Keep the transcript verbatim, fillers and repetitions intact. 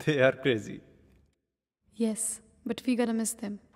They are crazy. Yes, but we gotta miss them.